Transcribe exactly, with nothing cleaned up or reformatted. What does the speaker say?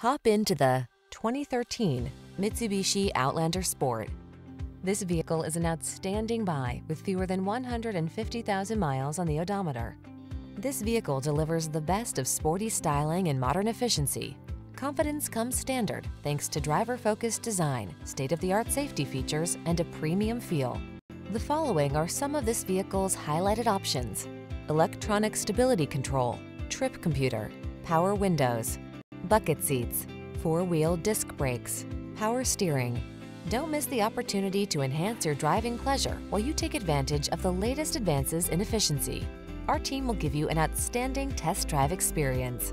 Hop into the twenty thirteen Mitsubishi Outlander Sport. This vehicle is an outstanding buy with fewer than one hundred fifty thousand miles on the odometer. This vehicle delivers the best of sporty styling and modern efficiency. Confidence comes standard thanks to driver-focused design, state-of-the-art safety features, and a premium feel. The following are some of this vehicle's highlighted options: electronic stability control, trip computer, power windows, bucket seats, four-wheel disc brakes, power steering. Don't miss the opportunity to enhance your driving pleasure while you take advantage of the latest advances in efficiency. Our team will give you an outstanding test drive experience.